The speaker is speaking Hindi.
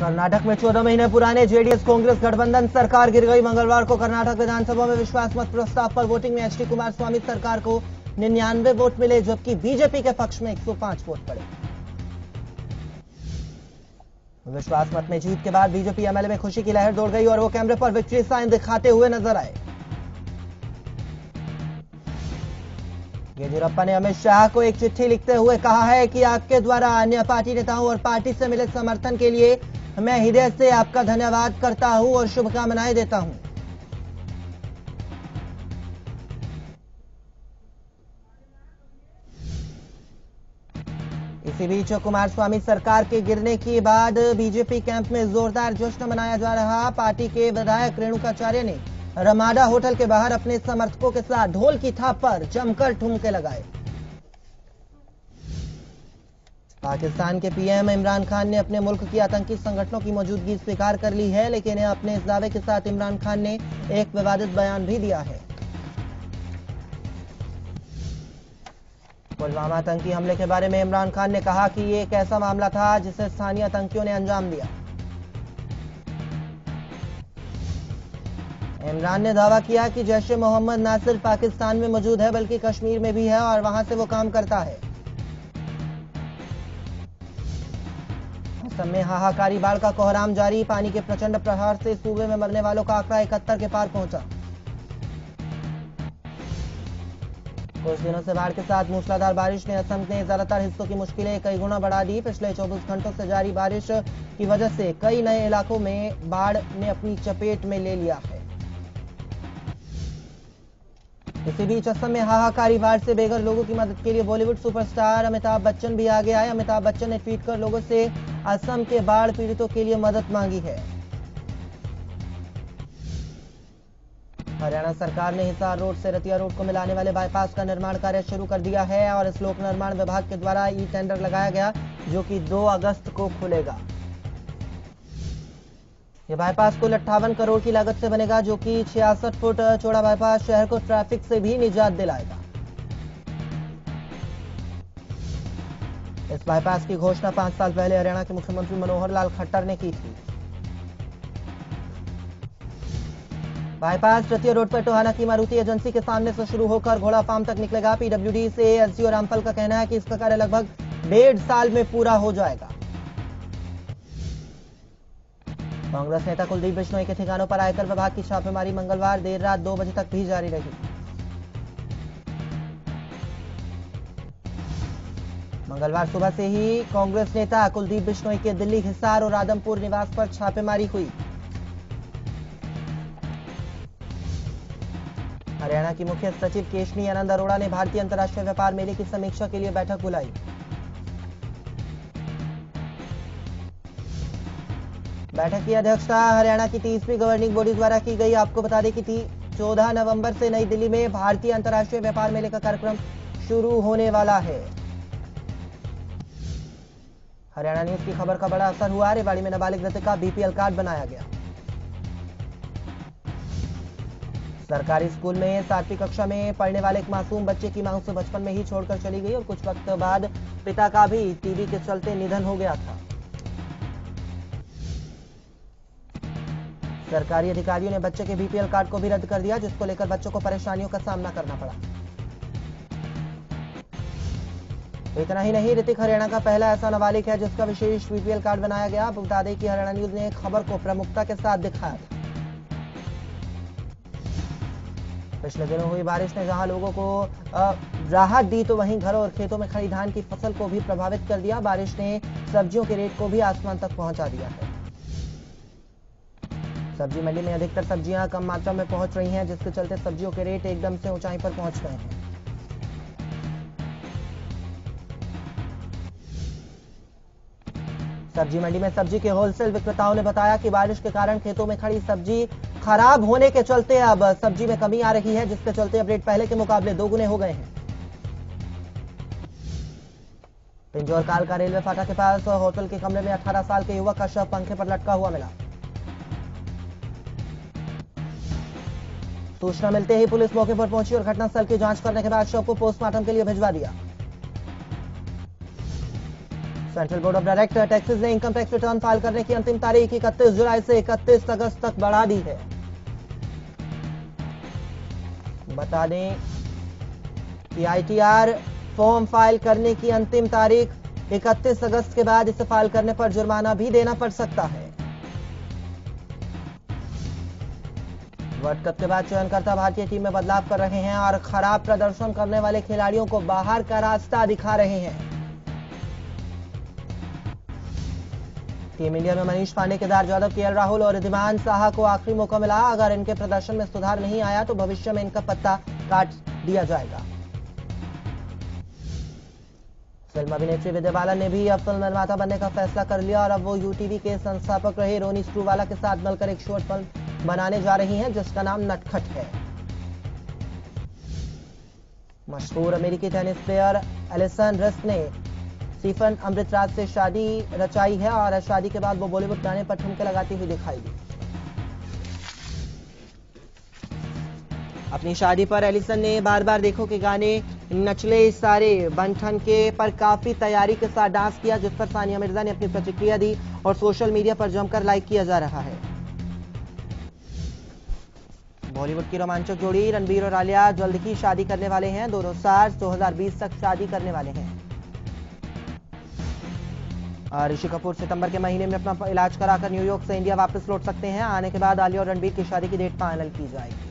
कर्नाटक में 14 महीने पुराने जेडीएस कांग्रेस गठबंधन सरकार गिर गई। मंगलवार को कर्नाटक विधानसभा में विश्वास मत प्रस्ताव पर वोटिंग में एचडी कुमार स्वामी सरकार को 99 वोट मिले, जबकि बीजेपी के पक्ष में 105 वोट पड़े। विश्वास मत में जीत के बाद बीजेपी एमएलए में खुशी की लहर दौड़ गई और वो कैमरे पर विक्ट्री साइन दिखाते हुए नजर आए। येदियुरप्पा ने अमित शाह को एक चिट्ठी लिखते हुए कहा है कि आपके द्वारा अन्य पार्टी नेताओं और पार्टी से मिले समर्थन के लिए मैं हृदय से आपका धन्यवाद करता हूं और शुभकामनाएं देता हूं। इसी बीच कुमार स्वामी सरकार के गिरने के बाद बीजेपी कैंप में जोरदार जश्न मनाया जा रहा। पार्टी के विधायक रेणुकाचार्य ने रमाडा होटल के बाहर अपने समर्थकों के साथ ढोल की थाप पर जमकर ठुमके लगाए। पाकिस्तान के पीएम इमरान खान ने अपने मुल्क की आतंकी संगठनों की मौजूदगी स्वीकार कर ली है, लेकिन अपने इस दावे के साथ इमरान खान ने एक विवादित बयान भी दिया है। पुलवामा आतंकी हमले के बारे में इमरान खान ने कहा कि ये एक ऐसा मामला था जिसे स्थानीय आतंकियों ने अंजाम दिया। इमरान ने दावा किया कि जैश मोहम्मद न सिर्फ पाकिस्तान में मौजूद है बल्कि कश्मीर में भी है और वहां से वो काम करता है। असम में हाहाकारी बाढ़ का कोहराम जारी। पानी के प्रचंड प्रहार से सूबे में मरने वालों का आंकड़ा 71 के पार पहुंचा। कुछ दिनों से बाढ़ के साथ मूसलाधार बारिश ने असम के ज्यादातर हिस्सों की मुश्किलें कई गुना बढ़ा दी। पिछले 24 घंटों से जारी बारिश की वजह से कई नए इलाकों में बाढ़ ने अपनी चपेट में ले लिया है। इसी बीच असम में हाहाकारी बाढ़ से बेघर लोगों की मदद के लिए बॉलीवुड सुपरस्टार अमिताभ बच्चन भी आगे आए। अमिताभ बच्चन ने ट्वीट कर लोगों से असम के बाढ़ पीड़ितों के लिए मदद मांगी है। हरियाणा सरकार ने हिसार रोड से रतिया रोड को मिलाने वाले बाईपास का निर्माण कार्य शुरू कर दिया है और इस लोक निर्माण विभाग के द्वारा ई टेंडर लगाया गया जो कि 2 अगस्त को खुलेगा। यह बाईपास कुल 58 करोड़ की लागत से बनेगा, जो कि 66 फुट चौड़ा बाईपास शहर को ट्रैफिक से भी निजात दिलाएगा। इस बाईपास की घोषणा 5 साल पहले हरियाणा के मुख्यमंत्री मनोहर लाल खट्टर ने की थी। बाईपास रतिया रोड पर टोहाना की मारुति एजेंसी के सामने से शुरू होकर घोड़ा फार्म तक निकलेगा। पीडब्ल्यूडी से एसडीओ और रामफल का कहना है कि इसका कार्य लगभग 1.5 साल में पूरा हो जाएगा। कांग्रेस नेता कुलदीप बिश्नोई के ठिकानों पर आयकर विभाग की छापेमारी मंगलवार देर रात 2 बजे तक भी जारी रही। मंगलवार सुबह से ही कांग्रेस नेता कुलदीप बिश्नोई के दिल्ली हिसार और आदमपुर निवास पर छापेमारी हुई। हरियाणा की मुख्य सचिव केशनी आनंद अरोड़ा ने भारतीय अंतर्राष्ट्रीय व्यापार मेले की समीक्षा के लिए बैठक बुलाई। बैठक की अध्यक्षता हरियाणा की 30वीं गवर्निंग बॉडी द्वारा की गई। आपको बता दें कि 14 नवंबर से नई दिल्ली में भारतीय अंतर्राष्ट्रीय व्यापार मेले का कार्यक्रम शुरू होने वाला है। हरियाणा न्यूज की खबर का बड़ा असर हुआ। रेवाड़ी में नाबालिग लड़के का बीपीएल कार्ड बनाया गया। सरकारी स्कूल में 7वीं कक्षा में पढ़ने वाले एक मासूम बच्चे की मां उसे बचपन में ही छोड़कर चली गई और कुछ वक्त बाद पिता का भी टीबी के चलते निधन हो गया था। सरकारी अधिकारियों ने बच्चे के बीपीएल कार्ड को भी रद्द कर दिया, जिसको लेकर बच्चों को परेशानियों का सामना करना पड़ा। इतना ही नहीं, ऋतिक हरियाणा का पहला ऐसा नाबालिग है जिसका विशेष बीपीएल कार्ड बनाया गया। आपको बता दें कि हरियाणा न्यूज ने खबर को प्रमुखता के साथ दिखाया था। पिछले दिनों हुई बारिश ने जहां लोगों को राहत दी तो वहीं घरों और खेतों में खड़ी धान की फसल को भी प्रभावित कर दिया। बारिश ने सब्जियों के रेट को भी आसमान तक पहुंचा दिया है। सब्जी मंडी में अधिकतर सब्जियां कम मात्रा में पहुंच रही हैं, जिसके चलते सब्जियों के रेट एकदम से ऊंचाई पर पहुंच गए हैं। सब्जी मंडी में सब्जी के होलसेल विक्रेताओं ने बताया कि बारिश के कारण खेतों में खड़ी सब्जी खराब होने के चलते अब सब्जी में कमी आ रही है, जिसके चलते अब रेट पहले के मुकाबले 2 गुने हो गए हैं। पिंजौर कालका रेलवे फाटक के पास होटल के कमरे में 18 साल के युवक का शव पंखे पर लटका हुआ मिला। सूचना मिलते ही पुलिस मौके पर पहुंची और घटनास्थल की जांच करने के बाद शव को पोस्टमार्टम के लिए भिजवा दिया। Central board of director taxes ने इनकम टैक्स रिटर्न फाइल करने की अंतिम तारीख 31 जुलाई से 31 अगस्त तक बढ़ा दी है। बता दें कि ITR फॉर्म फाइल करने की अंतिम तारीख 31 अगस्त के बाद इसे फाइल करने पर जुर्माना भी देना पड़ सकता है। वर्ल्ड कप के बाद चयनकर्ता भारतीय टीम में बदलाव कर रहे हैं और खराब प्रदर्शन करने वाले खिलाड़ियों को बाहर का रास्ता दिखा रहे हैं। टीम इंडिया में मनीष पांडे, केदार जाधव, केएल राहुल और रिद्धिमान साहा को आखिरी मौका मिला। अगर इनके प्रदर्शन में सुधार नहीं आया तो भविष्य में इनका पत्ता काट दिया जाएगा। फिल्म अभिनेत्री विद्या बालन ने भी अब फिल्म निर्माता बनने का फैसला कर लिया और अब वो यूटीवी के संस्थापक रहे रोनी स्क्रूवाला के साथ मिलकर एक शॉर्ट फिल्म बनाने जा रही है जिसका नाम नटखट है। मशहूर अमेरिकी टेनिस प्लेयर एलिसन रस ने स्टीफन अमृतराज से शादी रचाई है और शादी के बाद वो बॉलीवुड गाने पर ठुमके लगाती हुई दिखाई दी। अपनी शादी पर एलिसन ने बार बार देखो के गाने नचले सारे बन ठन के पर काफी तैयारी के साथ डांस किया, जिस पर सानिया मिर्जा ने अपनी प्रतिक्रिया दी और सोशल मीडिया पर जमकर लाइक किया जा रहा है। बॉलीवुड की रोमांचक जोड़ी रणबीर और आलिया जल्द ही शादी करने वाले हैं। दोनों साल 2020 तक शादी करने वाले हैं। ऋषि कपूर सितंबर के महीने में अपना इलाज कराकर न्यूयॉर्क से इंडिया वापस लौट सकते हैं। आने के बाद आलिया और रणबीर की शादी की डेट फाइनल की जाएगी।